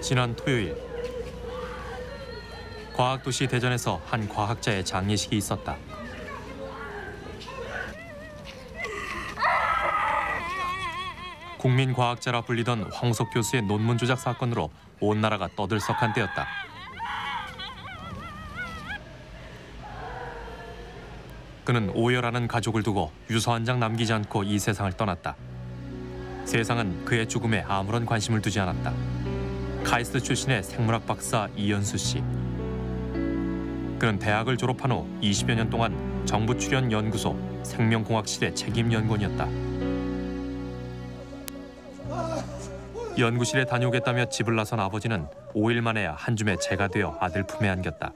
지난 토요일 과학도시 대전에서 한 과학자의 장례식이 있었다. 국민과학자라 불리던 황우석 교수의 논문 조작 사건으로 온 나라가 떠들썩한 때였다. 그는 오열하는 가족을 두고 유서 한 장 남기지 않고 이 세상을 떠났다. 세상은 그의 죽음에 아무런 관심을 두지 않았다. 카이스트 출신의 생물학 박사 이현수 씨. 그는 대학을 졸업한 후 20여 년 동안 정부 출연 연구소 생명공학실의 책임 연구원이었다. 연구실에 다녀오겠다며 집을 나선 아버지는 5일 만에야 한 줌의 재가 되어 아들 품에 안겼다.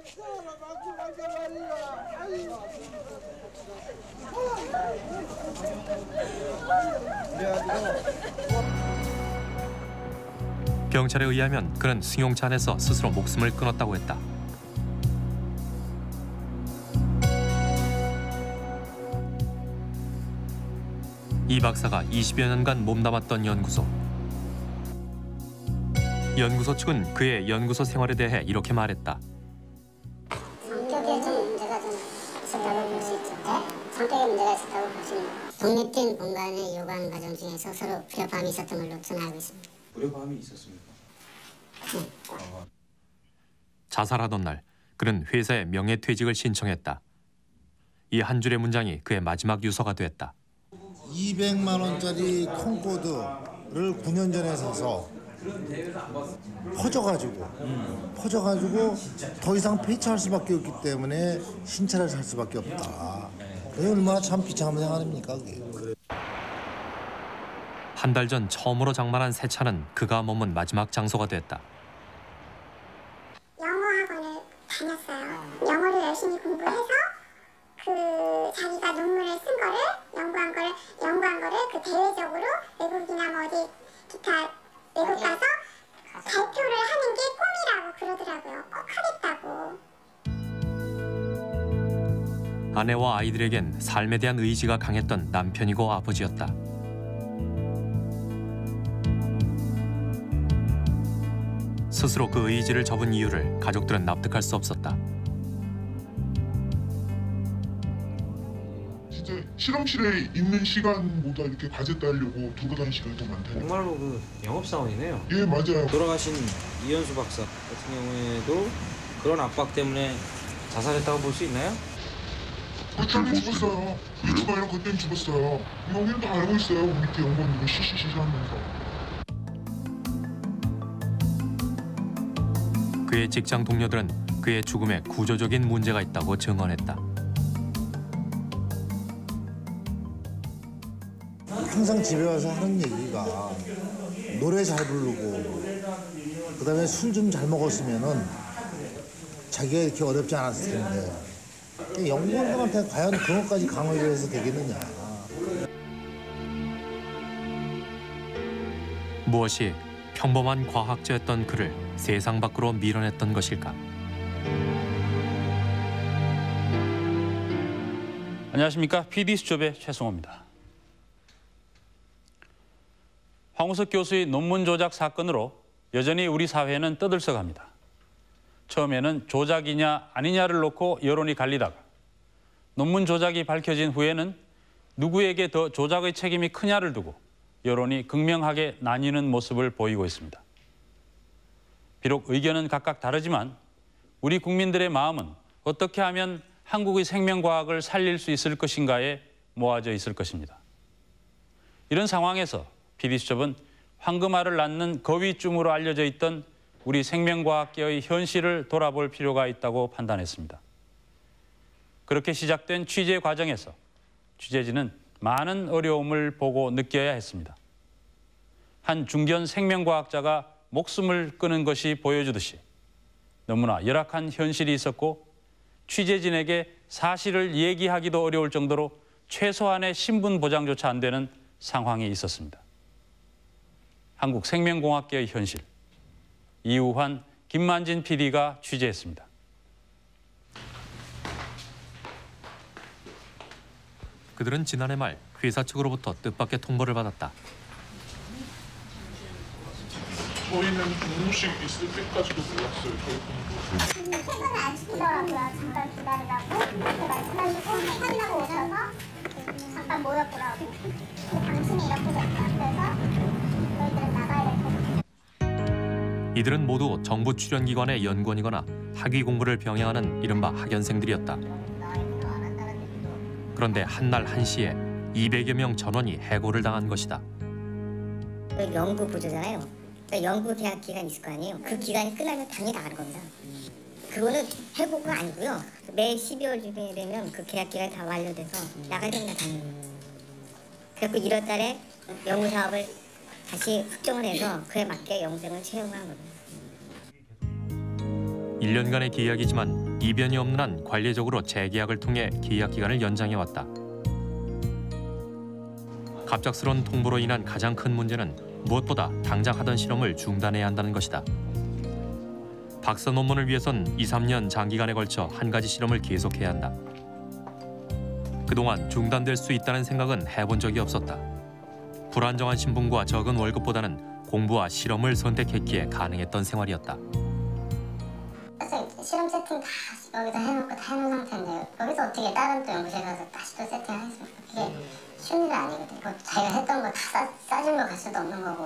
경찰에 의하면 그는 승용차 안에서 스스로 목숨을 끊었다고 했다. 이 박사가 20여 년간 몸담았던 연구소. 연구소 측은 그의 연구소 생활에 대해 이렇게 말했다. 성격에 좀 문제가 좀 있었다고 볼 수 있죠. 네? 성격에 문제가 있었다고 보시는 거예요. 독립된 공간의 요강 과정 중에서 서로 불협화음이 있었던 걸로 저는 알고 있습니다. 불협화음이 있었습니까? 자살하던 날 그는 회사에 명예퇴직을 신청했다. 이 한 줄의 문장이 그의 마지막 유서가 됐다. 200만 원짜리 콩코드를 9년 전에 사서 퍼져가지고 더 이상 폐차할 수밖에 없기 때문에 신차를 살 수밖에 없다. 그게 얼마나 참 비참한 생각입니까? 한 달 전 처음으로 장만한 새 차는 그가 머문 마지막 장소가 됐다. 영어 학원을 다녔어요. 영어를 열심히 공부해서 그 자기가 논문을 쓴 거를 연구한 거를 그 대외적으로 외국이나 뭐 어디 기타 외국 가서 발표를 하는 게 꿈이라고 그러더라고요. 꼭 하겠다고. 아내와 아이들에겐 삶에 대한 의지가 강했던 남편이고 아버지였다. 스스로 그 의지를 접은 이유를 가족들은 납득할 수 없었다. 진짜 실험실에 있는 시간보다 이렇게 과제 따려고 돌아다니는 시간이 더 많다니까. 정말로 그 영업사원이네요. 예, 맞아요. 돌아가신 이현수 박사 같은 경우에도 그런 압박 때문에 자살했다고 볼 수 있나요? 그때는 죽었어요. 유튜브 이런 것 때문에 죽었어요. 형님도 다 알고 있어요. 밑에 연구원들이 시시시시 하면서. 그의 직장 동료들은 그의 죽음에 구조적인 문제가 있다고 증언했다. 항상 집에 와서 하는 얘기가 노래 잘 부르고 그다음에 술 좀 잘 먹었으면은 자기가 이렇게 어렵지 않았을 텐데 연구원들한테 과연 그런 것까지 강요를 해서 되겠느냐. 무엇이 평범한 과학자였던 그를 세상 밖으로 밀어냈던 것일까? 안녕하십니까? PD수첩의 최승호입니다. 황우석 교수의 논문 조작 사건으로 여전히 우리 사회는 떠들썩합니다. 처음에는 조작이냐 아니냐를 놓고 여론이 갈리다가 논문 조작이 밝혀진 후에는 누구에게 더 조작의 책임이 크냐를 두고 여론이 극명하게 나뉘는 모습을 보이고 있습니다. 비록 의견은 각각 다르지만 우리 국민들의 마음은 어떻게 하면 한국의 생명과학을 살릴 수 있을 것인가에 모아져 있을 것입니다. 이런 상황에서 PD수첩은 황금알을 낳는 거위쯤으로 알려져 있던 우리 생명과학계의 현실을 돌아볼 필요가 있다고 판단했습니다. 그렇게 시작된 취재 과정에서 취재진은 많은 어려움을 보고 느껴야 했습니다. 한 중견 생명과학자가 목숨을 끊은 것이 보여주듯이 너무나 열악한 현실이 있었고 취재진에게 사실을 얘기하기도 어려울 정도로 최소한의 신분 보장조차 안 되는 상황이 있었습니다. 한국 생명공학계의 현실, 이우환, 김만진 PD가 취재했습니다. 그들은 지난해 말 회사 측으로부터 뜻밖의 통보를 받았다. 저희는 음식 있을 때까지도 몰랐어요. 저희 근데 책은 안 시키더라고요. 잠깐 기다리라고 이렇게 말씀하시고 확인하고 오셔서 잠깐 모여보라고. 당신이 이렇게 됐다. 그래서 너희들은 나가야 될. 이들은 모두 정부 출연기관의 연구원이거나 학위 공부를 병행하는 이른바 학연생들이었다. 그런데 한날 1시에 200여 명 전원이 해고를 당한 것이다. 연구 보조잖아요. 그러니까 연구 계약 기간이 있을 거 아니에요. 그 기간이 끝나면 당연히 나가는 겁니다. 그거는 해고가 아니고요. 매 12월 중에 되면 그 계약 기간이 다 완료돼서 나가야 된다 당연히. 그래서 1월 달에 연구 사업을 다시 확정을 해서 그에 맞게 연구생을 채용한 겁니다. 1년간의 계약이지만 이변이 없는 한 관례적으로 재계약을 통해 계약 기간을 연장해왔다. 갑작스러운 통보로 인한 가장 큰 문제는 무엇보다 당장 하던 실험을 중단해야 한다는 것이다. 박사 논문을 위해선 2~3년 장기간에 걸쳐 한 가지 실험을 계속해야 한다. 그동안 중단될 수 있다는 생각은 해본 적이 없었다. 불안정한 신분과 적은 월급보다는 공부와 실험을 선택했기에 가능했던 생활이었다. 실험 세팅 다 여기다 해놓고 다 해놓은 상태인데 여기서 어떻게 다른 또 연구실 가서 다시 또 세팅하겠습니까? 그게 쉬운 일은 아니거든요. 뭐 자기가 했던 거 다 싸진 거 갈 수도 없는 거고.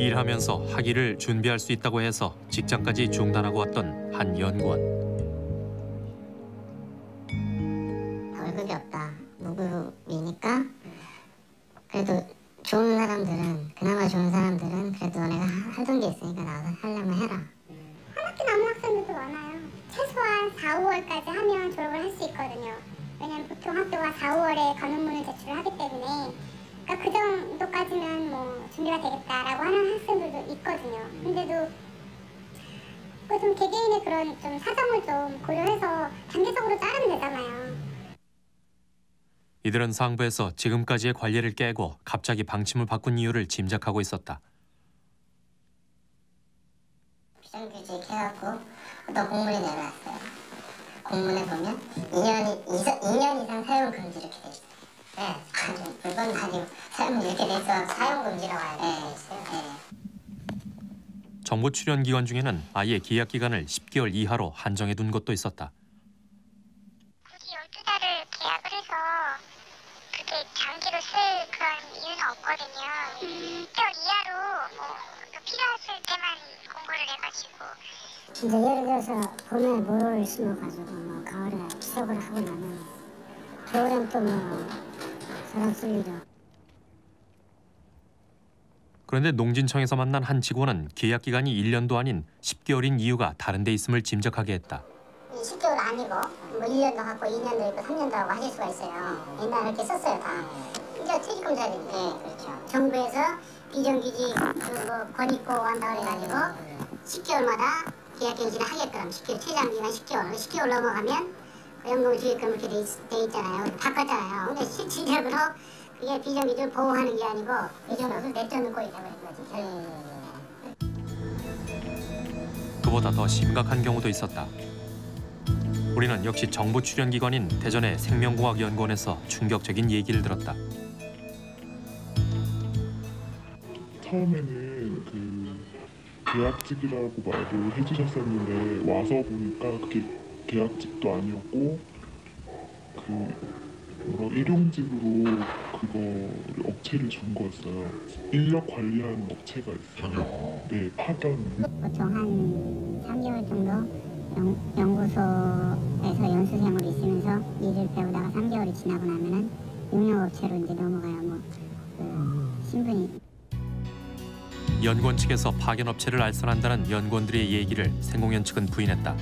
일하면서 학위를 준비할 수 있다고 해서 직장까지 중단하고 왔던 한 연구원. 월급이 없다. 무급이니까 그래도 좋은 사람들은, 그나마 좋은 사람들은 그래도 너네가 하던 게 있으니까 나와서 하려면 해라. 남은 학생들도 많아요. 최소한 4~5월까지 하면 졸업을 할 수 있거든요. 왜냐면 보통 학교가 4~5월에 간논문을 제출을 하기 때문에, 그러니까 그 정도까지면 뭐 준비가 되겠다라고 하는 학생들도 있거든요. 근데도 그 좀 개개인의 그런 좀 사정을 좀 고려해서 단계적으로 자르면 되잖아요. 이들은 상부에서 지금까지의 관례를 깨고 갑자기 방침을 바꾼 이유를 짐작하고 있었다. 비정규직 해갖고 어떤 공문이 내려왔어요. 공문에 보면 2년 이상 사용 금지 이렇게 돼 있어요. 네, 아주 물건도 아니고 사용 이렇게 돼 있어 사용 금지라고 돼 있어요. 네. 정부 출연 기관 중에는 아예 계약 기간을 10개월 이하로 한정해 둔 것도 있었다. 굳이 12달을 계약을 해서 그게 장기로 쓸 그런 이유는 없거든요. 10개월 이하로 뭐 필요했을 때만. 진짜 예를 들어서 봄에 모를 심어가지고 뭐 가을에 추석을 하고 나면 겨울엔 또 뭐 사람 쓰기죠. 그런데 농진청에서 만난 한 직원은 계약 기간이 1년도 아닌 10개월인 이유가 다른 데 있음을 짐작하게 했다. 10개월 아니고 뭐 1년도 하고 2년도 있고 3년도 하고 하실 수가 있어요. 옛날에 이렇게 썼어요 다. 이제 퇴직금자들인데 그렇죠. 정부에서 비정규직 뭐 권익고 한다고 해가지고 10개월마다 계약갱신을 하게끔 10개월, 최장기간 10개월. 10개월 넘어가면 연금을 주게끔 이렇게 돼 있잖아요. 바꿨잖아요. 근데 실질적으로 그게 비정규직을 보호하는 게 아니고 예전으로 내쫓는 꼴이 되어버린 거지. 그보다 더 심각한 경우도 있었다. 우리는 역시 정부 출연기관인 대전의 생명공학연구원에서 충격적인 얘기를 들었다. 처음에는 계약직이라고 말을 해주셨었는데 와서 보니까 그게 계약직도 아니었고 일용직으로 그거 업체를 준 거였어요. 인력 관리하는 업체가 있어요. 네, 파견. 보통 한 3개월 정도 연구소에서 연수생으로 있으면서 일을 배우다가 3개월이 지나고 나면은 용역업체로 이제 넘어가야 뭐 신분이. 연구원 측에서 파견업체를 알선한다는 연구원들의 얘기를 생공연 측은 부인했다.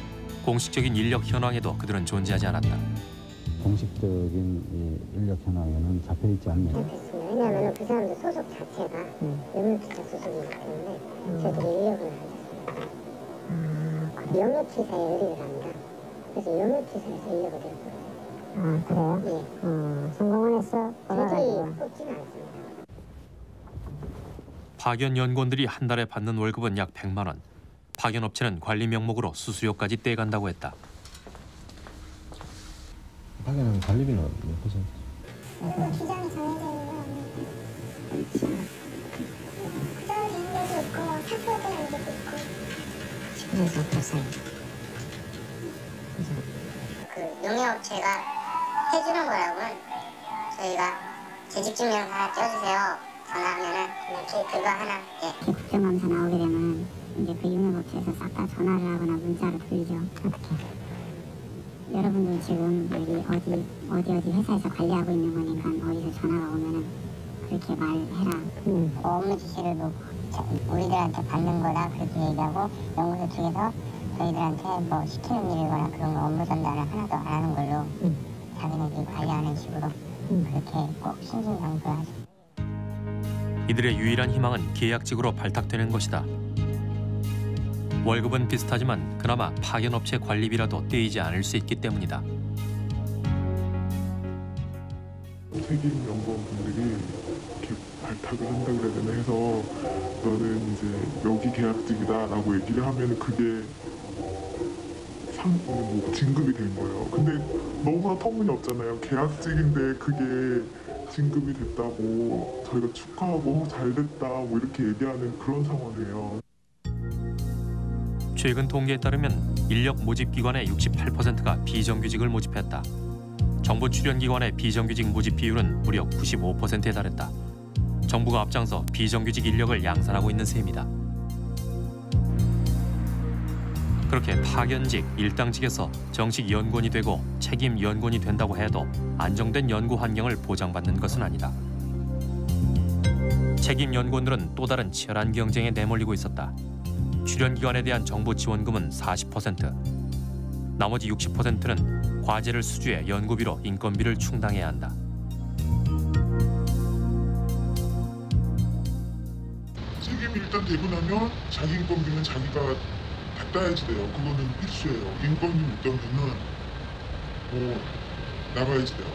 공식적인 인력 현황에도 그들은 존재하지 않았다. 공식적인 인력 현황에는 잡혀있지 않네요. 왜냐하면 그 사람들 소속 자체가 영역기사 소속이기 때문에 저희들이 인력을 알려줬어요. 영역기사에 의뢰를 합니다. 그래서 영역기사에서 인력을 드렸어요. 아, 그래요? 예. 성공을 했어? 저희들이 뽑지는 않습니다. 파견 연구원들이 한 달에 받는 월급은 약 100만 원. 파견 업체는 관리 명목으로 수수료까지 떼간다고 했다. 파견은 관리비는 몇 퍼센트? 기장이 정해져 있는 거 아니에요? 그래서 그렇습니다. 그 용해업체가 해주는 거라고는 저희가 재직증명 하나 떼어주세요 전화하면은 그냥 그거 하나. 예. 국정감사 나오게 되면 이제 그 용해업체에서 싹 다 전화를 하거나 문자를 돌리죠. 어떻게? 여러분들 지금 여기 어디 회사에서 관리하고 있는 거니까 어디서 전화가 오면은 그렇게 말해라. 업무 지시를 놓고 우리들한테 받는 거다 그렇게 얘기하고 연구소 쪽에서 저희들한테 뭐 시키는 일이거나 그런 거 업무 전달을 하나도 안 하는 걸로 자기네들이 관리하는 식으로 그렇게 꼭 신신당부하죠. 이들의 유일한 희망은 계약직으로 발탁되는 것이다. 월급은 비슷하지만 그나마 파견업체 관리비라도 떼이지 않을 수 있기 때문이다. 책임 연구원분들이 이렇게 발탁을 한다 그래야 해서 너는 이제 여기 계약직이다라고 얘기를 하면 그게 진급이 된 거예요. 근데 너무나 터무니없잖아요. 계약직인데 그게 진급이 됐다고 저희가 축하하고 잘 됐다 뭐 이렇게 얘기하는 그런 상황이에요. 최근 통계에 따르면 인력 모집기관의 68%가 비정규직을 모집했다. 정부 출연기관의 비정규직 모집 비율은 무려 95%에 달했다. 정부가 앞장서 비정규직 인력을 양산하고 있는 셈이다. 그렇게 파견직, 일당직에서 정식 연구원이 되고 책임 연구원이 된다고 해도 안정된 연구 환경을 보장받는 것은 아니다. 책임 연구원들은 또 다른 치열한 경쟁에 내몰리고 있었다. 출연기관에 대한 정부 지원금은 40%, 나머지 60%는 과제를 수주해 연구비로 인건비를 충당해야 한다. 책임이 일단 되고 나면 자기 인건비는 자기가 받아야지 돼요. 그거는 필수예요. 인건비 못 되면은 뭐 나가야지 돼요.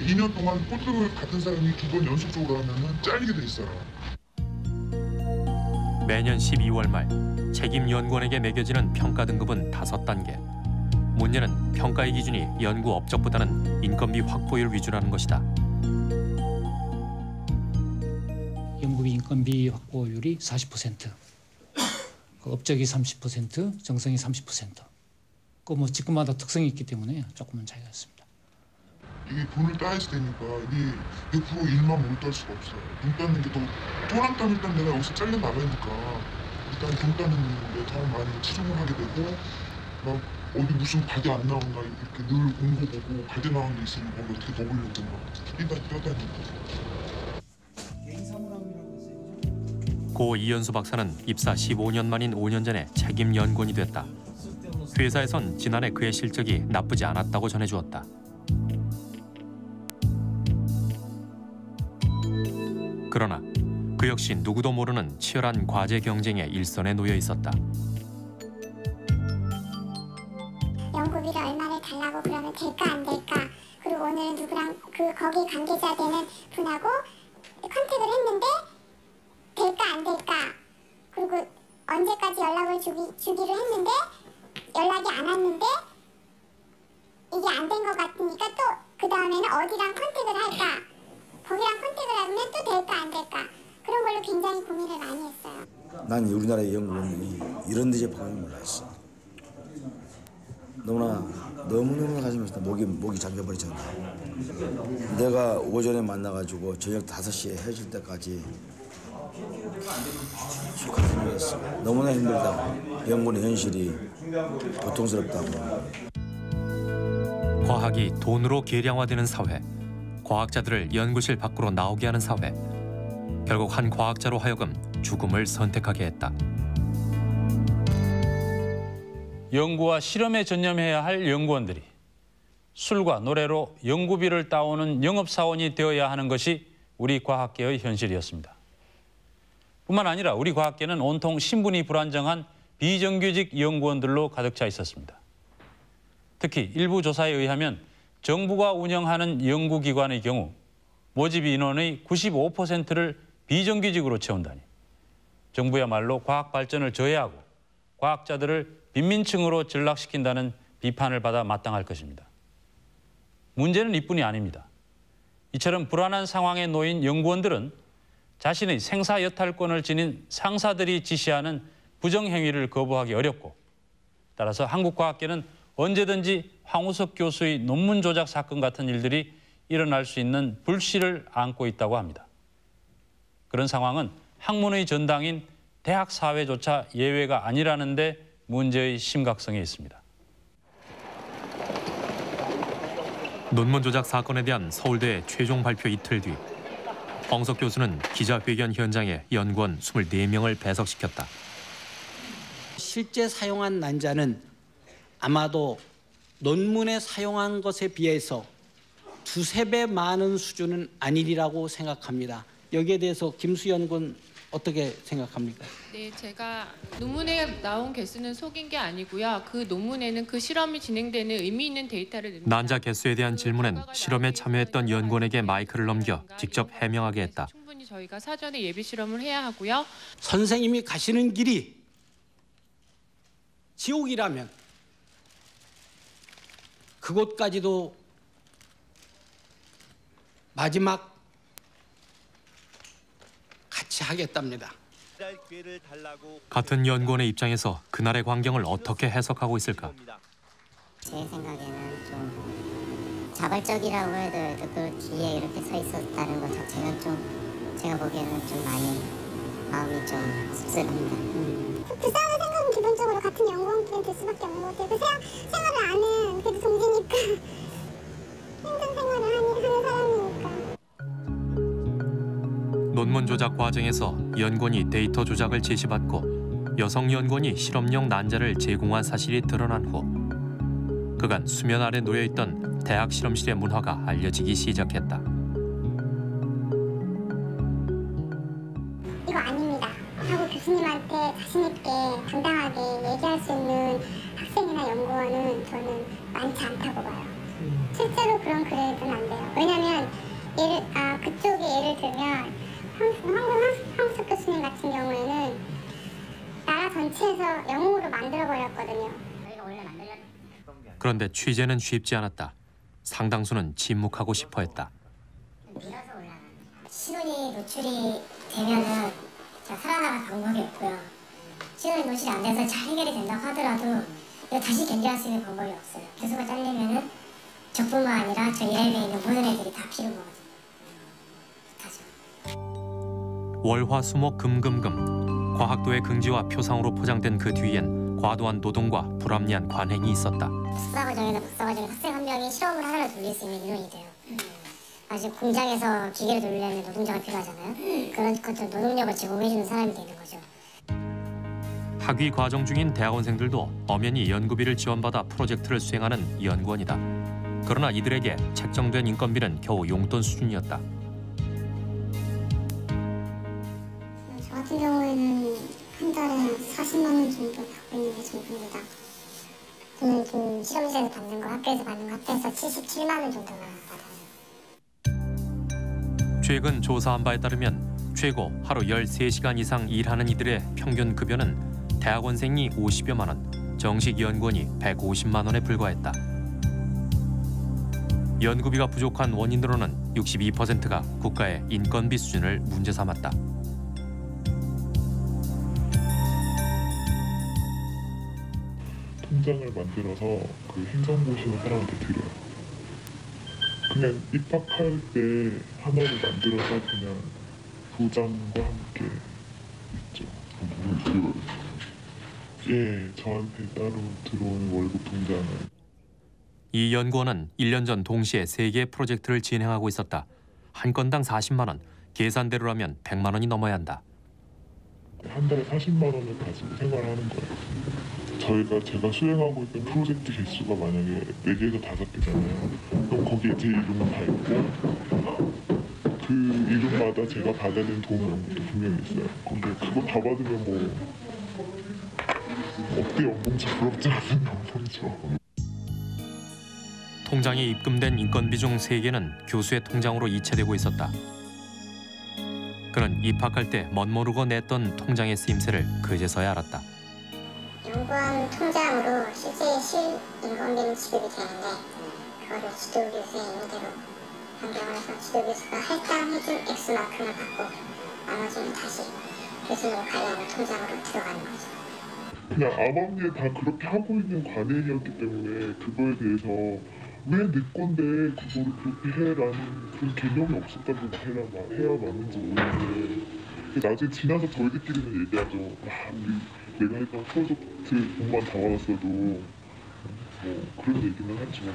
2년 동안 꼴등을 같은 사람이 두 번 연속적으로 하면은 잘리게 돼 있어요. 매년 12월 말 책임 연구원에게 매겨지는 평가 등급은 5단계. 문제는 평가의 기준이 연구 업적보다는 인건비 확보율 위주라는 것이다. 연구비 인건비 확보율이 40%, 업적이 30%, 정성이 30%. 그 뭐 직급마다 특성이 있기 때문에 조금은 차이가 있습니다. 이게 돈을 따야지 되니까 이게 100% 일만 못 딸 수가 없어요. 돈 따는 게 또 또랑 따면 일단 내가 여기서 잘려 나가니까 일단 돈 따는 게 더 많이 치중을 하게 되고 막 어디 무슨 과제 안 나온다 이렇게 늘 공고 보고 과제 나온 게 있으면 그걸 어떻게 넣으려고 막 뛰다니까. 고 이현수 박사는 입사 15년 만인 5년 전에 책임 연구원이 됐다. 회사에선 지난해 그의 실적이 나쁘지 않았다고 전해주었다. 그러나 그 역시 누구도 모르는 치열한 과제 경쟁의 일선에 놓여 있었다. 연구비를 얼마를 달라고 그러면 될까 안 될까. 그리고 오늘은 누구랑 거기 관계자 되는 분하고 컨택을 했는데 될까 안 될까. 그리고 언제까지 연락을 주기로 했는데 연락이 안 왔는데 이게 안 된 것 같으니까 또 그 다음에는 어디랑 컨택을 할까. 거기랑 컨택을 하면 또 될까 안 될까 그런 걸로 굉장히 고민을 많이 했어요. 난 우리나라의 연구원이 이런 데 접근하는 걸 몰랐어. 너무너무 가슴에서 목이 잠겨버리잖아. 내가 오전에 만나가지고 저녁 5시에 헤어질 때까지 가슴을 했어. 너무나 힘들다고. 연구원의 현실이 고통스럽다고. 과학이 돈으로 계량화되는 사회. 과학자들을 연구실 밖으로 나오게 하는 사회. 결국 한 과학자로 하여금 죽음을 선택하게 했다. 연구와 실험에 전념해야 할 연구원들이 술과 노래로 연구비를 따오는 영업사원이 되어야 하는 것이 우리 과학계의 현실이었습니다. 뿐만 아니라 우리 과학계는 온통 신분이 불안정한 비정규직 연구원들로 가득 차 있었습니다. 특히 일부 조사에 의하면 정부가 운영하는 연구기관의 경우 모집 인원의 95%를 비정규직으로 채운다니 정부야말로 과학 발전을 저해하고 과학자들을 빈민층으로 전락시킨다는 비판을 받아 마땅할 것입니다. 문제는 이뿐이 아닙니다. 이처럼 불안한 상황에 놓인 연구원들은 자신의 생사여탈권을 지닌 상사들이 지시하는 부정행위를 거부하기 어렵고 따라서 한국과학계는 언제든지 황우석 교수의 논문 조작 사건 같은 일들이 일어날 수 있는 불씨를 안고 있다고 합니다. 그런 상황은 학문의 전당인 대학 사회조차 예외가 아니라는 데 문제의 심각성이 있습니다. 논문 조작 사건에 대한 서울대 최종 발표 이틀 뒤 황우석 교수는 기자회견 현장에 연구원 24명을 배석시켰다. 실제 사용한 난자는 아마도 논문에 사용한 것에 비해서 두세 배 많은 수준은 아니라고 생각합니다. 여기에 대해서 김수연 군 어떻게 생각합니까? 네, 제가 논문에 나온 개수는 속인 게 아니고요. 그 논문에는 그 실험이 진행되는 의미 있는 데이터를 냅니다. 난자 개수에 대한 질문은 실험에 참여했던 연구원에게 마이크를 넘겨 직접 해명하게 했다. 충분히 저희가 사전에 예비 실험을 해야 하고요. 선생님이 가시는 길이 지옥이라면 그곳까지도 마지막 하겠답니다. 같은 연구원의 입장에서 그날의 광경을 어떻게 해석하고 있을까? 제 생각에는 좀 자발적이라고 해야 돼도 그 뒤에 이렇게 서 있었다는 것 자체는 좀 제가 보기에는 좀 많이 마음이 좀 씁쓸합니다. 그 싸우는 생각은 기본적으로 같은 연구원끼리 될 수밖에 없는 것 같아요. 생활을 안 하는 그래도 동지니까 힘든 생활을 하는 사람이니까. 논문 조작 과정에서 연구원이 데이터 조작을 지시받고 여성 연구원이 실험용 난자를 제공한 사실이 드러난 후 그간 수면 아래 놓여있던 대학 실험실의 문화가 알려지기 시작했다. 이거 아닙니다 하고 교수님한테 자신 있게 당당하게 얘기할 수 있는 학생이나 연구원은 저는 많지 않다고 봐요. 실제로 그런 글들은 안 돼요. 왜냐하면 그쪽이 예를 들면 황우석 교수님 같은 경우에는 나라 전체에서 영웅으로 만들어버렸거든요. 그런데 취재는 쉽지 않았다. 상당수는 침묵하고 싶어했다. 신원이 노출이 되면은 살아나갈 방법이 없고요. 신원이 노출이 안 돼서 잘 해결이 된다고 하더라도 이거 다시 견제할 수 있는 방법이 없어요. 교수가 잘리면은 저뿐만 아니라 저 일할에 있는 모든 애들이 다 피는 거거든요. 월화수목 금금금, 과학도의 긍지와 표상으로 포장된 그 뒤엔 과도한 노동과 불합리한 관행이 있었다. 박사 과정에서 학생 한 명이 실험을 하나를 돌릴 수 있는 인원이 돼요. 사실 공장에서 기계를 돌리려면 노동자가 필요하잖아요. 그런 것들 노동력을 제공해주는 사람이 되는 거죠. 학위 과정 중인 대학원생들도 엄연히 연구비를 지원받아 프로젝트를 수행하는 연구원이다. 그러나 이들에게 책정된 인건비는 겨우 용돈 수준이었다. 같은 경우에는 한 달에 40만 원 정도 받고 있는 게 정도입니다. 저는 좀 실험실에서 받는 거, 학교에서 받는 거 합해서 77만 원 정도만 받아요. 최근 조사한 바에 따르면 최고 하루 13시간 이상 일하는 이들의 평균 급여는 대학원생이 50여만 원, 정식 연구원이 150만 원에 불과했다. 연구비가 부족한 원인으로는 62%가 국가의 인건비 수준을 문제 삼았다. 통장을 만들어서 그 행정고시를 사람한테 드려요. 그냥 입학할 때 하나를 만들어서 그냥 도장과 함께 있죠. 예, 저한테 따로 들어오는 월급 통장을. 이 연구원은 1년 전 동시에 3개의 프로젝트를 진행하고 있었다. 한 건당 40만 원, 계산대로라면 100만 원이 넘어야 한다. 한 달에 40만 원을 가지고 생활하는 거예요. 제가 수행하고 있는 프로젝트 개수가 만약에 4개에서 5개잖아요. 그럼 거기에 제 이름은 다 있고 그 이름마다 제가 받아야 되는 돈은 분명히 있어요. 근데 그거 다 받으면 어때 연봉차 부럽지 않은 연봉차. 통장에 입금된 인건비 중 3개는 교수의 통장으로 이체되고 있었다. 그는 입학할 때 멋모르고 냈던 통장의 쓰임새를 그제서야 알았다. 연구원 통장으로 실제 실인건비는 지급이 되는데 그거를 지도교수의 임의대로 변경을 해서 지도교수가 할당해준 액수만큼을 받고 나머지는 다시 교수님 관리하는 통장으로 들어가는 거죠. 그냥 암암리에 다 그렇게 하고 있는 관행이었기 때문에 그거에 대해서 왜 내 건데 그거를 그렇게 해라는 그런 개념이 없었다고 해야 맞는지 모르겠는데, 나중에 지나서 저희들끼리는 얘기하죠. 우리 내가 했던 프로젝트 돈만 다 받았어도 뭐 그런 얘기는 하지만.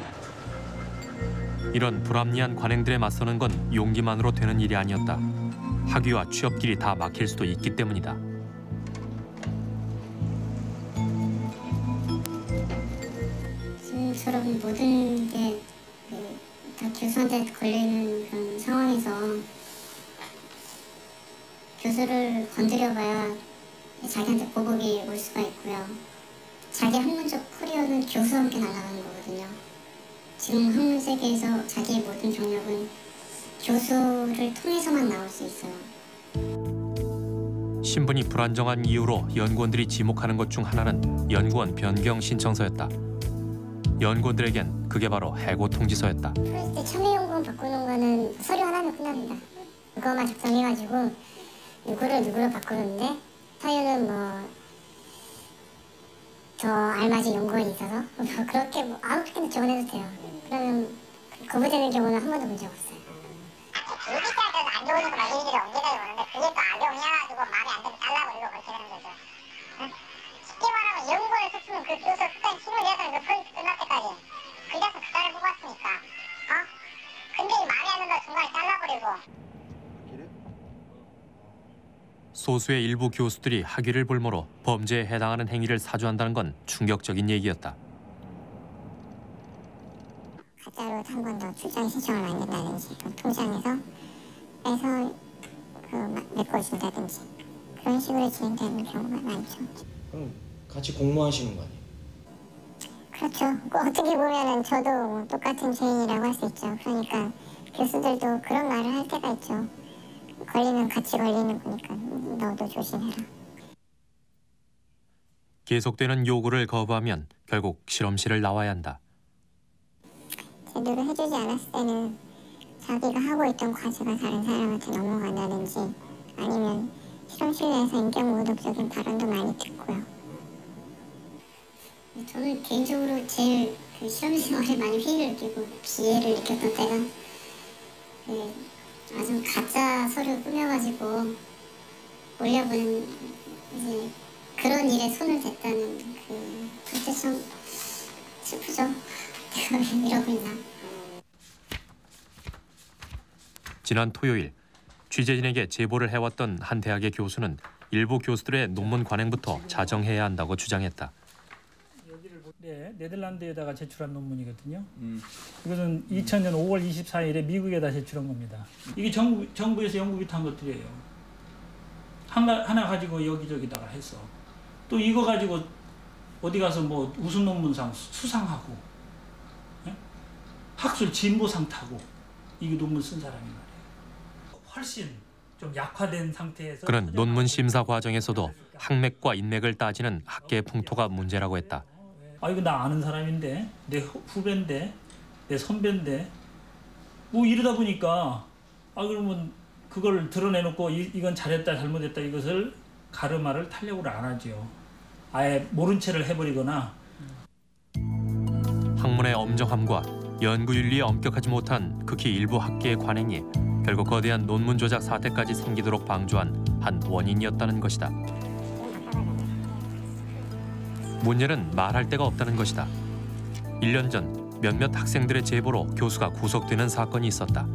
이런 불합리한 관행들에 맞서는 건 용기만으로 되는 일이 아니었다. 학위와 취업길이 다 막힐 수도 있기 때문이다. 지금처럼 모든 게 다 교수한테 걸려있는 그런 상황에서 교수를 건드려봐야 자기한테 보복이 올 수가 있고요. 자기 학문적 커리어는 교수와 함께 날아가는 거거든요. 지금 학문 세계에서 자기의 모든 경력은 교수를 통해서만 나올 수 있어요. 신분이 불안정한 이유로 연구원들이 지목하는 것 중 하나는 연구원 변경 신청서였다. 연구원들에겐 그게 바로 해고 통지서였다. 프로젝트 참여 연구원 바꾸는 거는 서류 하나는 끝납니다. 그거만 작성해가지고 누구로 바꾸는데, 사유는 뭐 저 알맞은 연구원이 있어서 그렇게 뭐 아무 개나 적어내도 돼요. 그러면 거부되는 경우는 한 번도 문제가 없어요. 얘기까지는 안 좋은 거 막 얘기를 언제까지 오는데 그게 또 악용이 해가지고 마음에 안 들면 잘라버리고 그렇게 되는 거죠. 응? 쉽게 말하면 연구원을 썼으면 그 교수 수단 힘을 내서는 그 프로젝트 끝날 때까지 그 자서 그 자를 뽑았으니까. 어? 근데 이 마음에 안 든다 중간에 잘라버리고. 소수의 일부 교수들이 학위를 볼모로 범죄에 해당하는 행위를 사주한다는 건 충격적인 얘기였다. 가짜로 한 번 더 출장 신청을 만든다든지, 통장에서 빼서 메꿔준다든지 그런 식으로 진행되는 경우가 많죠. 그럼 같이 공모하시는 거 아니에요? 그렇죠. 어떻게 보면 저도 뭐 똑같은 죄인이라고 할 수 있죠. 그러니까 교수들도 그런 말을 할 때가 있죠. 걸리면 같이 걸리는 거니까 너도 조심해라. 계속되는 요구를 거부하면 결국 실험실을 나와야 한다. 제대로 해주지 않았을 때는 자기가 하고 있던 과제가 다른 사람한테 넘어간다든지, 아니면 실험실 내에서 인격모독적인 발언도 많이 듣고요. 저는 개인적으로 제일 그 실험생활에 많이 피해를 느끼고 기회를 느꼈던 때가 아주 가짜 서류 꾸며가지고 올려보는 이제 그런 일에 손을 댔다는 그 그때 참 슬프죠. 내가 왜 이러고 있나. 지난 토요일 취재진에게 제보를 해왔던 한 대학의 교수는 일부 교수들의 논문 관행부터 자정해야 한다고 주장했다. 네, 네덜란드에다가 제출한 논문이거든요. 이것은 2000년 5월 24일에 미국에다 제출한 겁니다. 이게 정부에서 연구비탄 것들이에요. 하나 가지고 여기저기다가 해서 또 이거 가지고 어디 가서 뭐 우수 논문상 수상하고, 예? 학술 진보상 타고 이 논문 쓴 사람이 말이에요. 훨씬 좀 약화된 상태에서 그런 논문 심사 과정에서도 학맥과 인맥을 따지는 학계 풍토가 문제라고 했다. 아, 이거 나 아는 사람인데, 내 후배인데, 내 선배인데, 뭐 이러다 보니까, 아, 그러면 그걸 드러내놓고 이건 잘했다 잘못했다 이것을 가르마를 탄력으로 안 하지요. 아예 모른 채를 해버리거나. 학문의 엄정함과 연구윤리에 엄격하지 못한 극히 일부 학계의 관행이 결국 거대한 논문 조작 사태까지 생기도록 방조한 한 원인이었다는 것이다. 문제는 말할 데가 없다는 것이다. 1년 전 몇몇 학생들의 제보로 교수가 구속되는 사건이 있었다.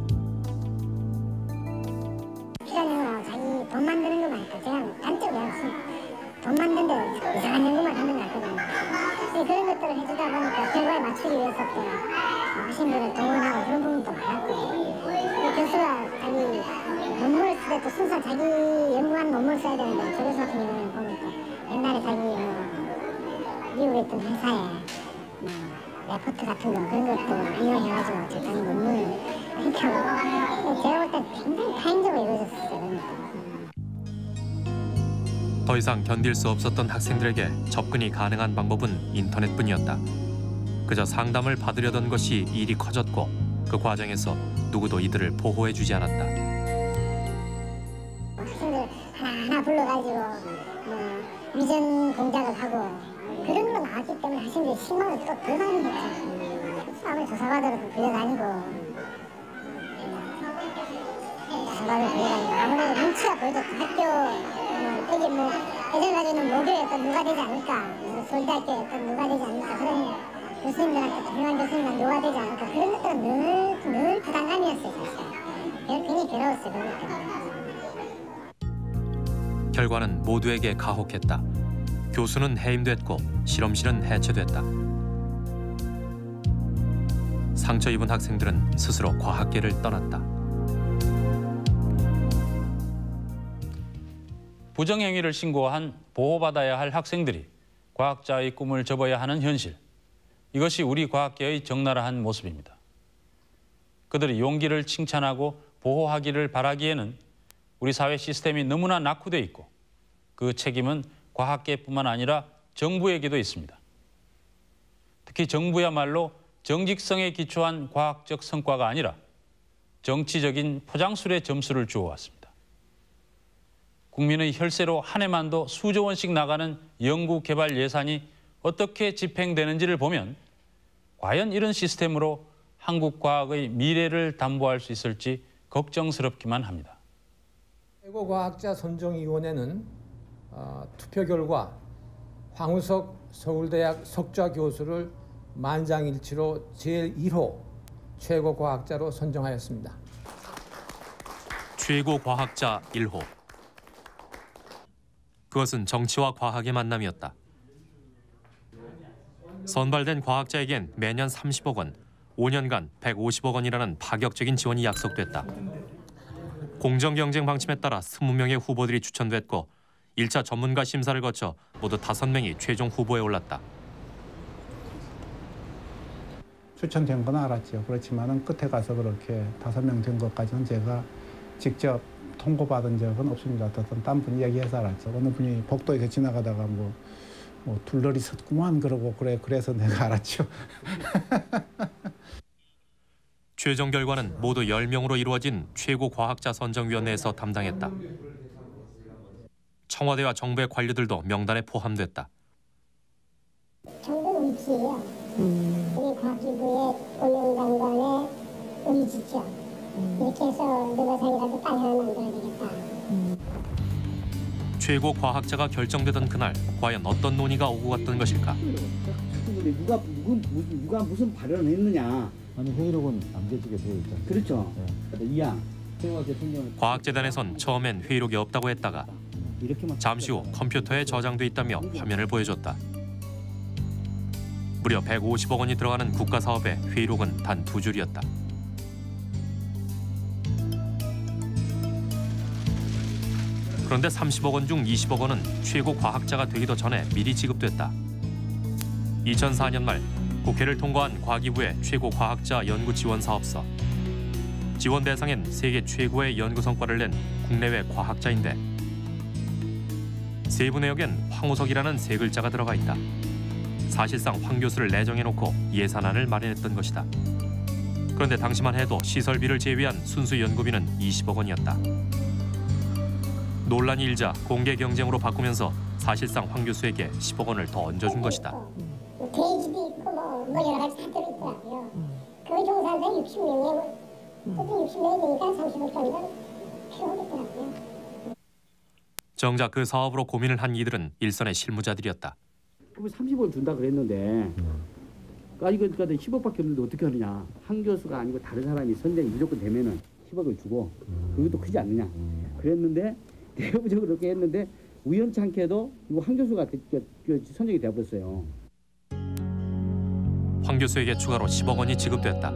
피자는 자기 돈 만드는 것만 했다. 제가 단점이 없어요. 돈 만드는데 이상한 연구만 하는 것 같거든요. 그런 것들을 해주다 보니까 결과에 맞추기 위해서 학생들을 동원하고 그런 부분도 많았고, 교수가 자기 논문을 쓸 때 또 순서 자기 연구한 논문을 써야 되는데, 저 교수 같은 경우는 보니까 옛날에 자기 미국에 있던 회사에 뭐 레포트 같은 거 그런 것도 이용해가지고 제가 논문을 했고, 제가 볼 때 굉장히 파행적으로 이루어졌어요. 더 이상 견딜 수 없었던 학생들에게 접근이 가능한 방법은 인터넷뿐이었다. 그저 상담을 받으려던 것이 일이 커졌고, 그 과정에서 누구도 이들을 보호해주지 않았다. 학생들 하나하나 불러가지고 위증 공작을 하고 그런 건 알기 때문에 하신 게 10만 원 더 받는 거죠. 아무리 조사받으라도 불려다니고 조사받으라도 불려다니고 아무래도 눈치가 보여도 학교 되게 뭐 애들 가지고는 목요일 어떤 누가 되지 않을까, 서울대학교 어떤 누가 되지 않을까, 그런 교수님들한테 중요한 교수님들은 누가 되지 않을까, 그런 것들은 늘 부담감이었어요. 굉장히 괴로웠어요. 그러니까. 결과는 모두에게 가혹했다. 교수는 해임됐고 실험실은 해체됐다. 상처 입은 학생들은 스스로 과학계를 떠났다. 부정행위를 신고한 보호받아야 할 학생들이 과학자의 꿈을 접어야 하는 현실. 이것이 우리 과학계의 적나라한 모습입니다. 그들이 용기를 칭찬하고 보호하기를 바라기에는 우리 사회 시스템이 너무나 낙후돼 있고 그 책임은 과학계뿐만 아니라 정부에게도 있습니다. 특히 정부야말로 정직성에 기초한 과학적 성과가 아니라 정치적인 포장술에 점수를 주어왔습니다. 국민의 혈세로 한 해만도 수조 원씩 나가는 연구개발 예산이 어떻게 집행되는지를 보면 과연 이런 시스템으로 한국 과학의 미래를 담보할 수 있을지 걱정스럽기만 합니다. 최고과학자 선정위원회는 투표 결과 황우석 서울대학 석좌 교수를 만장일치로 제1호 최고과학자로 선정하였습니다. 최고과학자 1호. 그것은 정치와 과학의 만남이었다. 선발된 과학자에겐 매년 30억 원, 5년간 150억 원이라는 파격적인 지원이 약속됐다. 공정 경쟁 방침에 따라 20명의 후보들이 추천됐고 1차 전문가 심사를 거쳐 모두 5명이 최종 후보에 올랐다. 추천된 건 알았죠. 그렇지만은 끝에 가서 그렇게 5명 된 것까지는 제가 직접 통보받은 적은 없습니다. 어떤 딴 분이 얘기해서 알았죠. 어느 분이 복도에서 지나가다가 뭐 둘러리 섰구만 그러고 그래서 내가 알았죠. 최종 결과는 모두 10명으로 이루어진 최고과학자 선정위원회에서 담당했다. 청와대와 정부의 관료들도 명단에 포함됐다. 정부 의지예요. 우리 과학기구의 운영단관의 의지죠. 이렇게 해서 누가 살이라도 빨리 하나 만들어야 되겠다. 최고과학자가 결정되던 그날 과연 어떤 논의가 오고 갔던 것일까. 누가 무슨 발언을 했느냐. 아니 회의록은 남겨지게 되어 있잖아요. 그렇죠. 네. 이양. 과학재단에선 처음엔 회의록이 없다고 했다가 잠시 후 컴퓨터에 저장돼 있다며 화면을 보여줬다. 무려 150억 원이 들어가는 국가 사업에 회의록은 단 2줄이었다. 그런데 30억 원 중 20억 원은 최고 과학자가 되기도 전에 미리 지급됐다. 2004년 말 국회를 통과한 과기부의 최고과학자 연구지원사업서. 지원 대상엔 세계 최고의 연구 성과를 낸 국내외 과학자인데 세부 내역엔 황우석이라는 3글자가 들어가 있다. 사실상 황 교수를 내정해놓고 예산안을 마련했던 것이다. 그런데 당시만 해도 시설비를 제외한 순수 연구비는 20억 원이었다. 논란이 일자 공개 경쟁으로 바꾸면서 사실상 황 교수에게 10억 원을 더 얹어준 것이다. 돼지도 있고 뭐 여러 가지 사들이 있더라고요. 그 종사자 60명에 뭐 60명이니까 30억 정도는 필요하겠더라고요. 정작 그 사업으로 고민을 한 이들은 일선의 실무자들이었다. 30억 준다 그랬는데 그러니까 10억밖에 없는데 어떻게 하느냐. 한 교수가 아니고 다른 사람이 선정이 무조건 되면은 10억을 주고 그것도 크지 않느냐. 그랬는데 내부적으로 그렇게 했는데 우연찮게도 이거 한 교수가 선정이 되어버렸어요. 황 교수에게 추가로 10억 원이 지급됐다.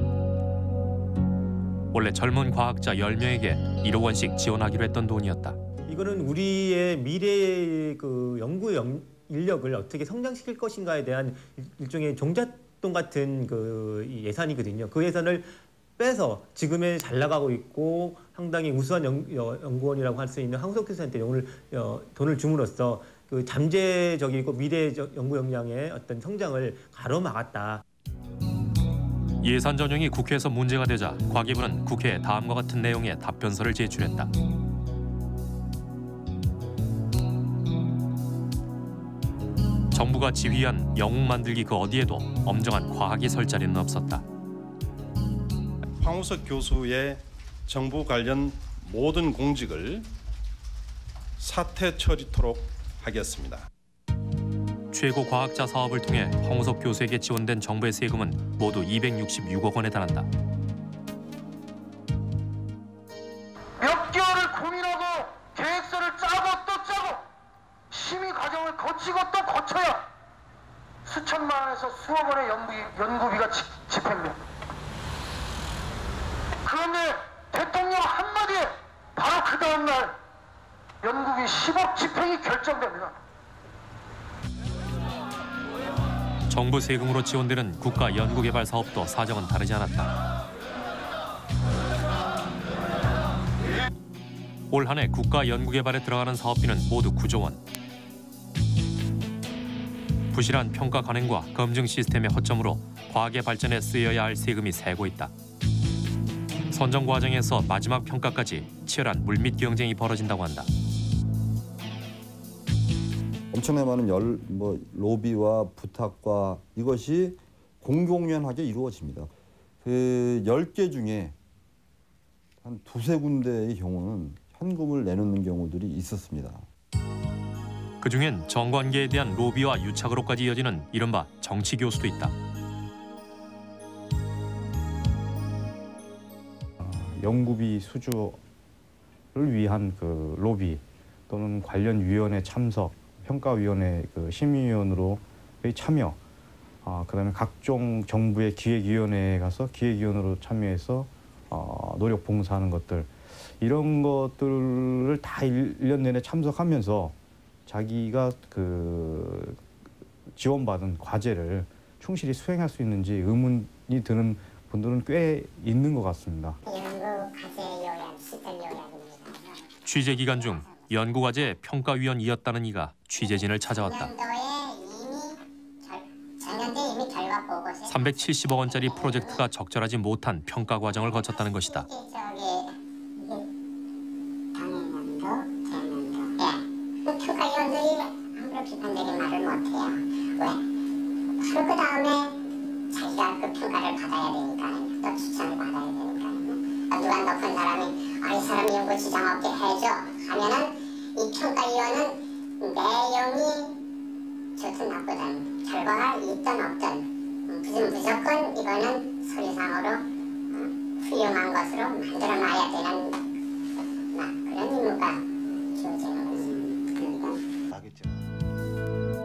원래 젊은 과학자 10명에게 1억 원씩 지원하기로 했던 돈이었다. 이거는 우리의 미래의 그 연구 인력을 어떻게 성장시킬 것인가에 대한 일종의 종잣돈 같은 그 예산이거든요. 그 예산을 빼서 지금에 잘 나가고 있고 상당히 우수한 연구원이라고 할 수 있는 황우석 교수한테 돈을 줌으로써 그 잠재적이고 미래적 연구 역량의 어떤 성장을 가로막았다. 예산 전용이 국회에서 문제가 되자 과기부는 국회에 다음과 같은 내용의 답변서를 제출했다. 정부가 지휘한 영웅 만들기 그 어디에도 엄정한 과학이 설 자리는 없었다. 황우석 교수의 정부 관련 모든 공직을 사퇴 처리토록 하겠습니다. 최고 과학자 사업을 통해 황우석 교수에게 지원된 정부의 세금은 모두 266억 원에 달한다. 몇 개월을 고민하고 계획서를 짜고 또 짜고 심의 과정을 거치고 또 거쳐야 수천만 원에서 수억 원의 연구비가 집행돼. 그런데 대통령 한마디에 바로 그 다음날 연구비 10억 집행이 결정됩니다. 정부 세금으로 지원되는 국가 연구개발 사업도 사정은 다르지 않았다. 올 한해 국가 연구개발에 들어가는 사업비는 모두 9조 원. 부실한 평가 관행과 검증 시스템의 허점으로 과학의 발전에 쓰여야 할 세금이 새고 있다. 선정 과정에서 마지막 평가까지 치열한 물밑 경쟁이 벌어진다고 한다. 엄청나게 많은 로비와 부탁과 이것이 공공연하게 이루어집니다. 그 10개 중에 한 두세 군데의 경우는 현금을 내놓는 경우들이 있었습니다. 그중엔 정관계에 대한 로비와 유착으로까지 이어지는 이른바 정치 교수도 있다. 연구비 수주를 위한 그 로비 또는 관련 위원회 참석, 평가위원회 그 심의위원으로의 참여, 그다음에 각종 정부의 기획위원회에 가서 기획위원으로 참여해서 노력 봉사하는 것들, 이런 것들을 다 1년 내내 참석하면서 자기가 그 지원받은 과제를 충실히 수행할 수 있는지 의문이 드는 분들은 꽤 있는 것 같습니다. 취재 기간 중 연구과제 평가위원이었다는 이가 취재진을 찾아왔다. 370억 원짜리 프로젝트가 적절하지 못한 평가 과정을 거쳤다는 것이다.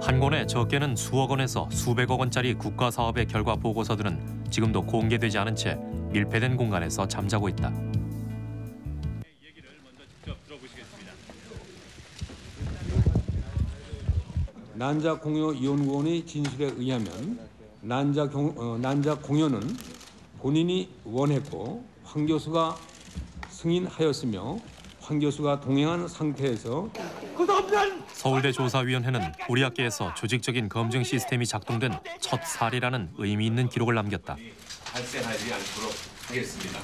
한 권에 적게는 수억 원에서 수백억 원짜리 국가 사업의 결과 보고서들은 지금도 공개되지 않은 채 밀폐된 공간에서 잠자고 있다. 난자공여연구원의 진술에 의하면 난자공여는 본인이 원했고 황 교수가 승인하였으며 황 교수가 동행한 상태에서 서울대 조사위원회는 우리 학계에서 조직적인 검증 시스템이 작동된 첫 사례라는 의미 있는 기록을 남겼다. 발생하지 않도록 하겠습니다.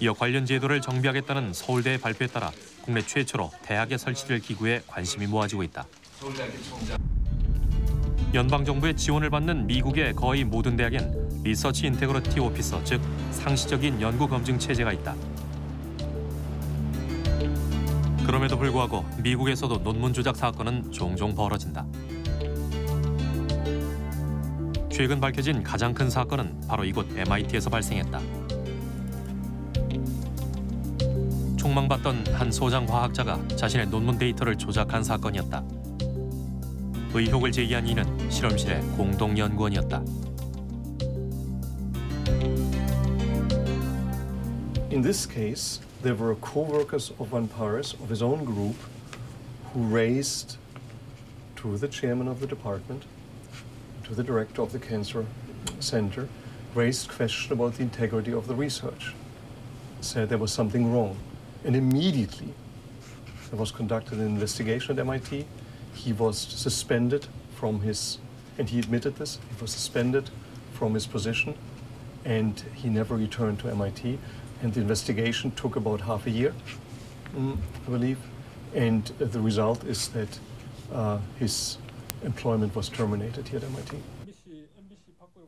이어 관련 제도를 정비하겠다는 서울대의 발표에 따라 국내 최초로 대학에 설치될 기구에 관심이 모아지고 있다. 연방정부의 지원을 받는 미국의 거의 모든 대학엔 리서치 인테그리티 오피서, 즉 상시적인 연구 검증 체제가 있다. 그럼에도 불구하고 미국에서도 논문 조작 사건은 종종 벌어진다. 최근 밝혀진 가장 큰 사건은 바로 이곳 MIT에서 발생했다. 총망받던 한 소장 과학자가 자신의 논문 데이터를 조작한 사건이었다. 의혹을 제기한 이는 실험실의 공동연구원이었다. In this case, there were co-workers of Van Paris of his own group who raised to the chairman of the department, to the director of the cancer center, raised questions about the integrity of the research, said there was something wrong. And immediately there was conducted an investigation at MIT. He was suspended from his, and he admitted this, he was suspended from his position and he never returned to MIT. And the investigation took about half a year, I believe. And the result is that his employment was terminated here at MIT.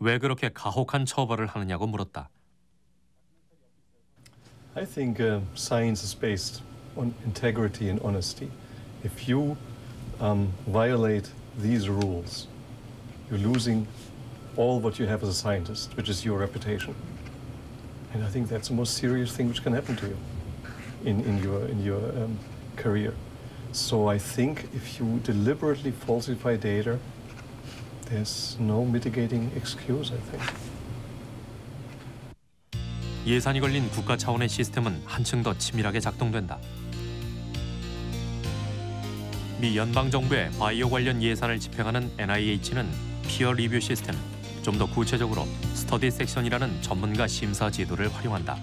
왜 그렇게 가혹한 처벌을 하느냐고 물었다. I think science is based on integrity and honesty. If you violate these rules, you're losing all what you have as a scientist, which is your reputation. And I think that's the most serious thing which can happen to you in your career. So I think if you deliberately falsify data, there's no mitigating excuse, I think. 예산이 걸린 국가 차원의 시스템은 한층 더 치밀하게 작동된다. 미 연방정부의 바이오 관련 예산을 집행하는 NIH는 피어 리뷰 시스템, 좀 더 구체적으로 스터디 섹션이라는 전문가 심사 제도를 활용한다.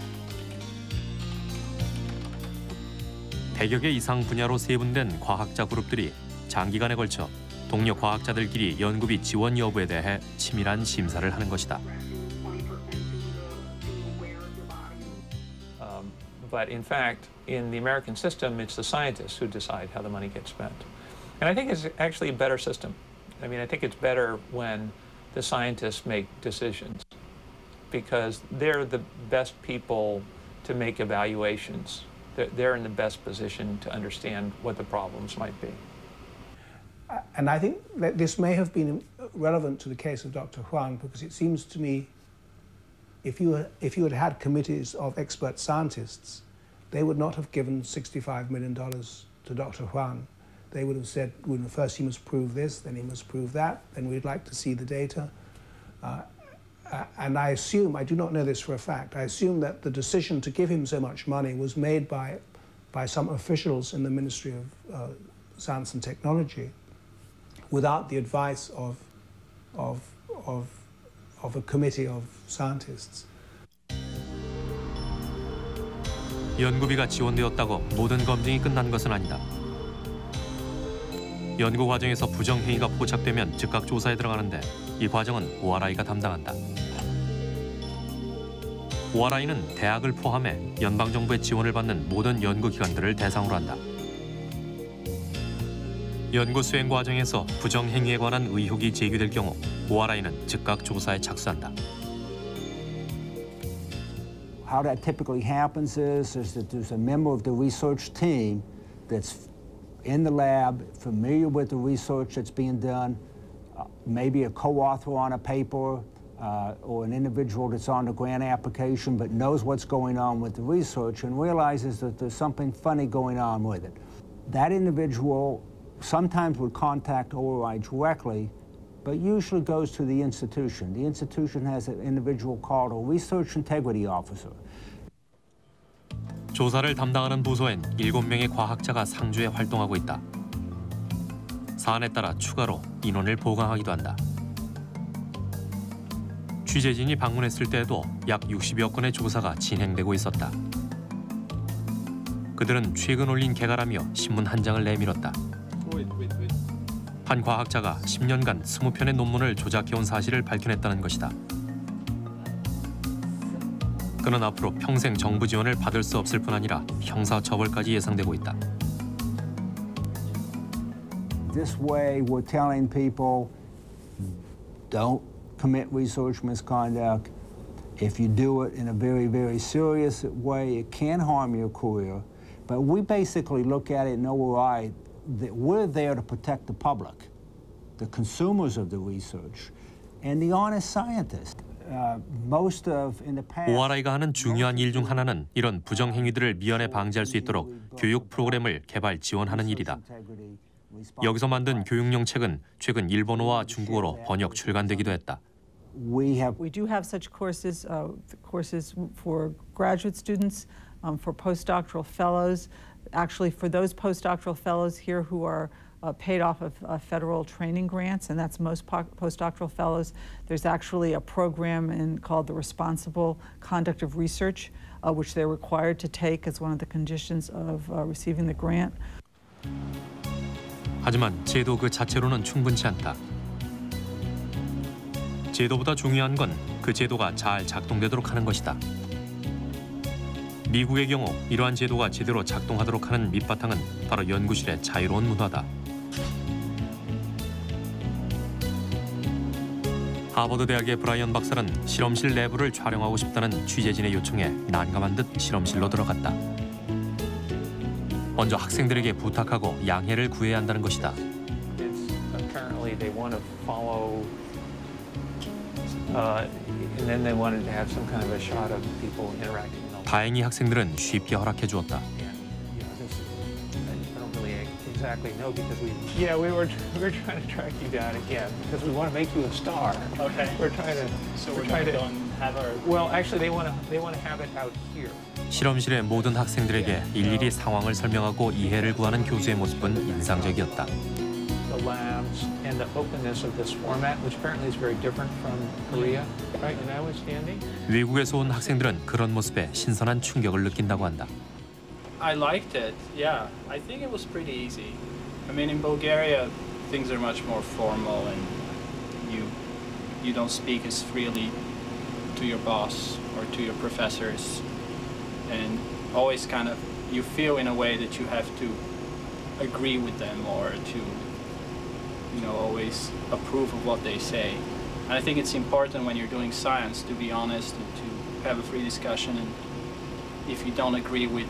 대여 개 이상 분야로 세분된 과학자 그룹들이 장기간에 걸쳐 동료 과학자들끼리 연구비 지원 여부에 대해 치밀한 심사를 하는 것이다. But in fact, in the American system, it's the scientists who decide how the money gets spent. And I think it's actually a better system. I mean, I think it's better when the scientists make decisions because they're the best people to make evaluations. They're in the best position to understand what the problems might be. And I think that this may have been relevant to the case of Dr. Huang because it seems to me if you had had committees of expert scientists, they would not have given $65 million to Dr. Huang. They would have said, well, first he must prove this, then he must prove that, then we'd like to see the data. And I assume, I do not know this for a fact, I assume that the decision to give him so much money was made by some officials in the Ministry of Science and Technology without the advice of a committee of scientists. 연구비가 지원되었다고 모든 검증이 끝난 것은 아니다. 연구 과정에서 부정 행위가 포착되면 즉각 조사에 들어가는데 이 과정은 ORI가 담당한다. ORI는 대학을 포함해 연방 정부의 지원을 받는 모든 연구 기관들을 대상으로 한다. 연구 수행 과정에서 부정 행위에 관한 의혹이 제기될 경우 ORI는 즉각 조사에 착수한다. How that typically happens is that there's a member of the research team that's in the lab, familiar with the research that's being done, maybe a co-author on a paper or an individual that's on the grant application but knows what's going on with the research and realizes that there's something funny going on with it. That individual sometimes would contact ORI directly, but usually goes to the institution. The institution has an individual called a research integrity officer. 조사를 담당하는 부서엔 7명의 과학자가 상주에 활동하고 있다. 사안에 따라 추가로 인원을 보강하기도 한다. 취재진이 방문했을 때에도 약 60여 건의 조사가 진행되고 있었다. 그들은 최근 올린 개괄하며 신문 한 장을 내밀었다. 한 과학자가 10년간 20편의 논문을 조작해온 사실을 밝혀냈다는 것이다. 그는 앞으로 평생 정부 지원을 받을 수 없을 뿐 아니라 형사 처벌까지 예상되고 있다. This way we're telling people don't commit research misconduct. If you do it in a very, very serious way, it can harm your career. But we basically look at it in ORI that we're there to protect the public, the consumers of the research, and the honest scientists. ORI가 하는 중요한 일 중 하나는 이런 부정 행위들을 미연에 방지할 수 있도록 교육 프로그램을 개발 지원하는 일이다. 여기서 만든 교육용 책은 최근 일본어와 중국어로 번역 출간되기도 했다. We do have such courses, courses for graduate students, for postdoctoral fellows. Actually, for those postdoctoral fellows here who are paid off of federal training grants, and that's most postdoctoral fellows. There's actually a program called the Responsible Conduct of Research, which they're required to take as one of the conditions of receiving the grant. 하지만 제도 그 자체로는 충분치 않다. 제도보다 중요한 건 그 제도가 잘 작동되도록 하는 것이다. 미국의 경우 이러한 제도가 제대로 작동하도록 하는 밑바탕은 바로 연구실의 자유로운 문화다. 하버드 대학의 브라이언 박사는 실험실 내부를 촬영하고 싶다는 취재진의 요청에 난감한 듯 실험실로 들어갔다. 먼저 학생들에게 부탁하고 양해를 구해야 한다는 것이다. Apparently they want to follow, and then they wanted to have some kind of a shot of people interacting. 다행히 학생들은 쉽게 허락해 주었다. 실험실의 모든 학생들에게 일일이 상황을 설명하고 이해를 구하는 교수의 모습은 인상적이었다. 외국에서 온 학생들은 그런 모습에 신선한 충격을 느낀다고 한다. I liked it. Yeah, I think it was pretty easy. I mean, in Bulgaria, things are much more formal, and you don't speak as freely to your boss or to your professors, and always kind of you feel in a way that you have to agree with them or to, you know, always approve of what they say. And I think it's important when you're doing science to be honest and to have a free discussion. And if you don't agree with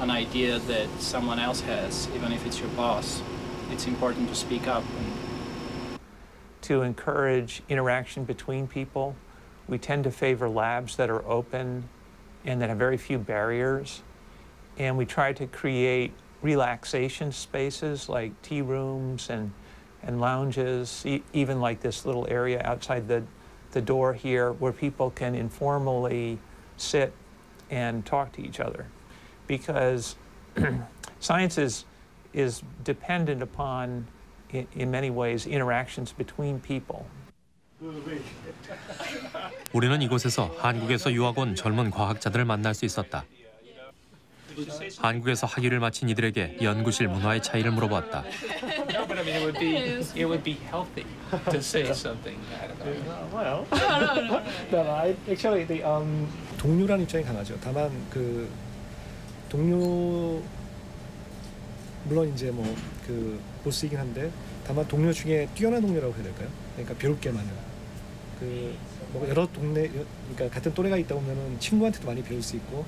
an idea that someone else has, even if it's your boss, it's important to speak up. To encourage interaction between people, we tend to favor labs that are open and that have very few barriers. And we try to create relaxation spaces like tea rooms and lounges, even like this little area outside the door here where people can informally sit and talk to each other. Because science is dependent upon, in many ways, interactions between people. 우리는 이곳에서 한국에서 유학 온 젊은 과학자들을 만날 수 있었다. 한국에서 학위를 마친 이들에게 연구실 문화의 차이를 물어보았다. 동료라는 입장이 강하죠. 다만 동료 물론 이제 뭐 보스이긴 한데 다만 동료 중에 뛰어난 동료라고 해야 될까요? 그러니까 배울 게 많은 뭐 여러 동네 그러니까 같은 또래가 있다 보면은 친구한테도 많이 배울 수 있고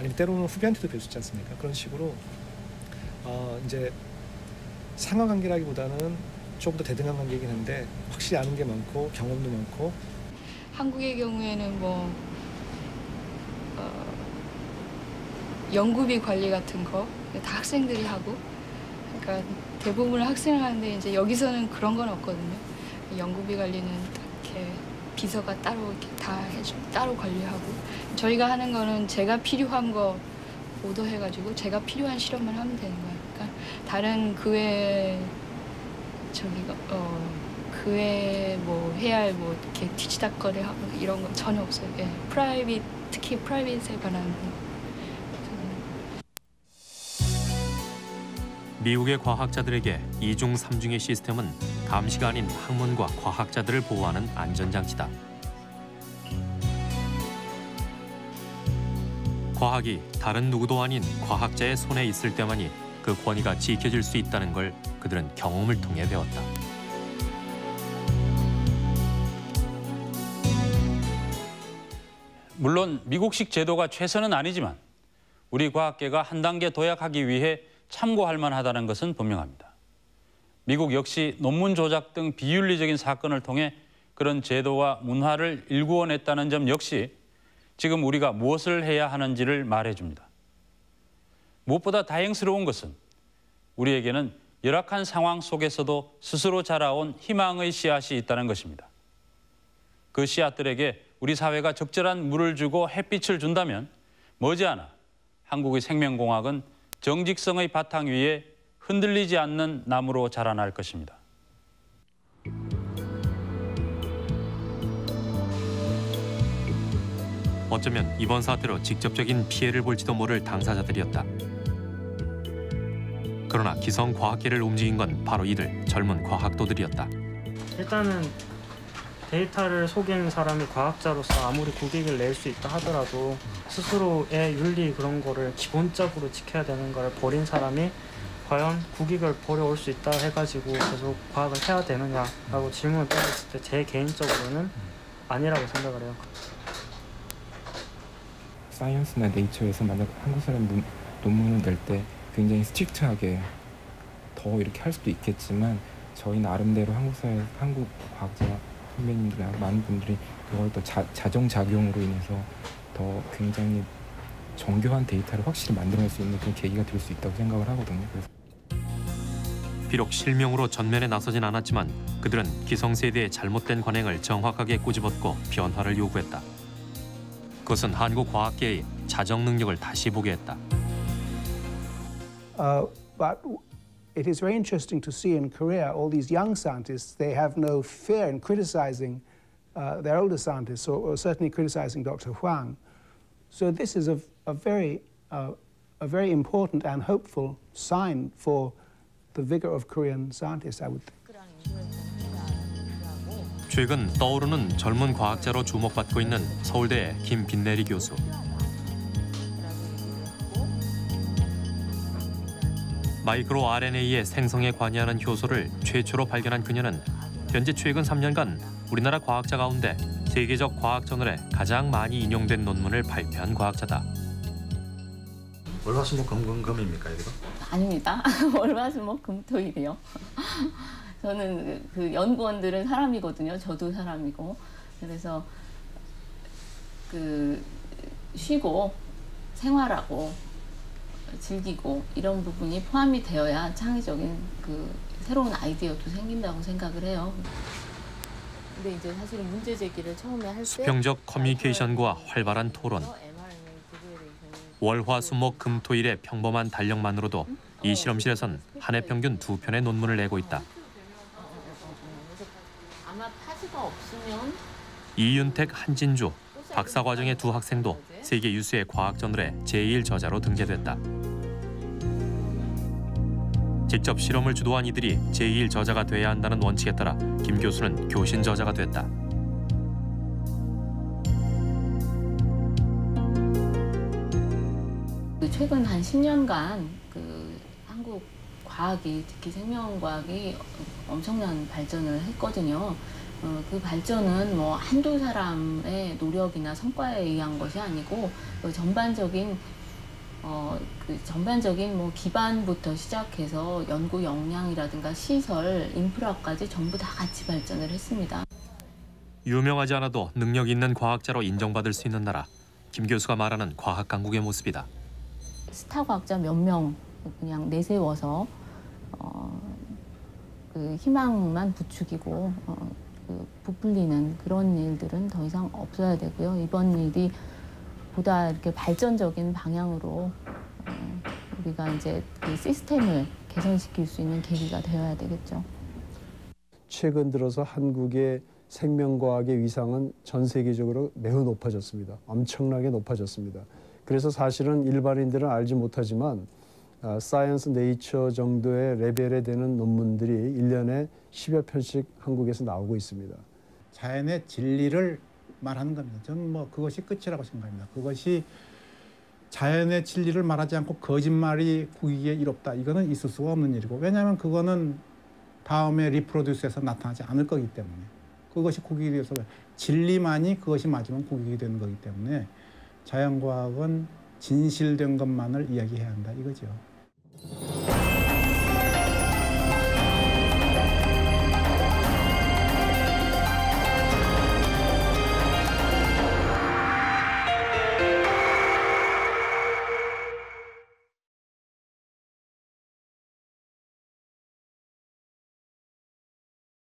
아니면 때로는 후배한테도 배울 수 있지 않습니까? 그런 식으로 이제 상하 관계라기보다는 조금 더 대등한 관계이긴 한데 확실히 아는 게 많고 경험도 많고 한국의 경우에는 뭐 연구비 관리 같은 거 다 학생들이 하고, 그러니까 대부분을 학생을 하는데 이제 여기서는 그런 건 없거든요. 연구비 관리는 이렇게 비서가 따로 이렇게 다 해주고 따로 관리하고, 저희가 하는 거는 제가 필요한 거 오더해가지고 제가 필요한 실험을 하면 되는 거니까 다른 그 외에 저기가 그 외에 뭐 해야 할 뭐 이렇게 뒤치다꺼리 하고 이런 건 전혀 없어요. 예, 프라이빗 특히 프라이빗에 관한. 미국의 과학자들에게 2중, 3중의 시스템은 감시가 아닌 학문과 과학자들을 보호하는 안전장치다. 과학이 다른 누구도 아닌 과학자의 손에 있을 때만이 그 권위가 지켜질 수 있다는 걸 그들은 경험을 통해 배웠다. 물론 미국식 제도가 최선은 아니지만 우리 과학계가 한 단계 도약하기 위해 참고할 만하다는 것은 분명합니다. 미국 역시 논문 조작 등 비윤리적인 사건을 통해 그런 제도와 문화를 일구어냈다는 점 역시 지금 우리가 무엇을 해야 하는지를 말해줍니다. 무엇보다 다행스러운 것은 우리에게는 열악한 상황 속에서도 스스로 자라온 희망의 씨앗이 있다는 것입니다. 그 씨앗들에게 우리 사회가 적절한 물을 주고 햇빛을 준다면 머지않아 한국의 생명공학은 정직성의 바탕 위에 흔들리지 않는 나무로 자라날 것입니다. 어쩌면 이번 사태로 직접적인 피해를 볼지도 모를 당사자들이었다. 그러나 기성 과학계를 움직인 건 바로 이들 젊은 과학도들이었다. 일단은 데이터를 속이는 사람이 과학자로서 아무리 고객을 낼 수 있다 하더라도 스스로의 윤리 그런 거를 기본적으로 지켜야 되는 걸 버린 사람이 과연 국익을 버려올 수 있다 해가지고 계속 과학을 해야 되느냐라고 질문을 받았을 때 제 개인적으로는 아니라고 생각을 해요. 사이언스나 네이처에서 만약 한국 사람 논문을 낼 때 굉장히 스트릭트하게 더 이렇게 할 수도 있겠지만 저희 나름대로 한국 과학자 선배님들이나 많은 분들이 그걸 더 자정작용으로 인해서 더 굉장히 정교한 데이터를 확실히 만들어낼 수 있는 그런 계기가 될 수 있다고 생각을 하거든요. 그래서. 비록 실명으로 전면에 나서진 않았지만 그들은 기성세대의 잘못된 관행을 정확하게 꼬집었고 변화를 요구했다. 그것은 한국 과학계의 자정 능력을 다시 보게 했다. But it is very interesting to see in Korea all these young scientists. They have no fear in criticizing their older scientists, or certainly criticizing Dr. Hwang. So this is a very important and hopeful sign for the vigor of Korean scientists, I would think. 최근 떠오르는 젊은 과학자로 주목받고 있는 서울대 김빛내리 교수. 마이크로 RNA의 생성에 관여하는 효소를 최초로 발견한 그녀는 현재 최근 3년간 우리나라 과학자 가운데 세계적 과학저널에 가장 많이 인용된 논문을 발표한 과학자다. 월화수목금금금입니까, 여기서? 아닙니다. 월화수목금토일이요. 저는 그 연구원들은 사람이거든요. 저도 사람이고. 그래서 그 쉬고 생활하고 즐기고 이런 부분이 포함이 되어야 창의적인 그 새로운 아이디어도 생긴다고 생각을 해요. 근데 이제 사실 문제 제기를 처음에 할 때 수평적 커뮤니케이션과 활발한 토론, 월화수목금토일의 평범한 달력만으로도 이 실험실에선 한 해 평균 2편의 논문을 내고 있다. 아마 파지가 없으면 이윤택, 한진조 박사 과정의 두 학생도 세계 유수의 과학 저널에 제1 저자로 등재됐다. 직접 실험을 주도한 이들이 제1 저자가 돼야 한다는 원칙에 따라 김 교수는 교신 저자가 됐다. 최근 한 10년간 그 한국 과학이, 특히 생명과학이 엄청난 발전을 했거든요. 그 발전은 뭐 한두 사람의 노력이나 성과에 의한 것이 아니고 전반적인 뭐 기반부터 시작해서 연구 역량이라든가 시설, 인프라까지 전부 다 같이 발전을 했습니다. 유명하지 않아도 능력 있는 과학자로 인정받을 수 있는 나라. 김 교수가 말하는 과학 강국의 모습이다. 스타 과학자 몇 명 그냥 내세워서 그 희망만 부추기고 그 부풀리는 그런 일들은 더 이상 없어야 되고요. 이번 일이 보다 이렇게 발전적인 방향으로 우리가 이제 그 시스템을 개선시킬 수 있는 계기가 되어야 되겠죠. 최근 들어서 한국의 생명과학의 위상은 전 세계적으로 매우 높아졌습니다. 엄청나게 높아졌습니다. 그래서 사실은 일반인들은 알지 못하지만 사이언스 네이처 정도의 레벨에 되는 논문들이 1년에 10여 편씩 한국에서 나오고 있습니다. 자연의 진리를 말하는 겁니다. 저는 뭐 그것이 끝이라고 생각합니다. 그것이 자연의 진리를 말하지 않고 거짓말이 국익에 이롭다. 이거는 있을 수가 없는 일이고, 왜냐하면 그거는 다음에 리프로듀스에서 나타나지 않을 거기 때문에, 그것이 국익에 대해서 진리만이 그것이 맞으면 국익이 되는 거기 때문에 자연과학은 진실된 것만을 이야기해야 한다 이거죠.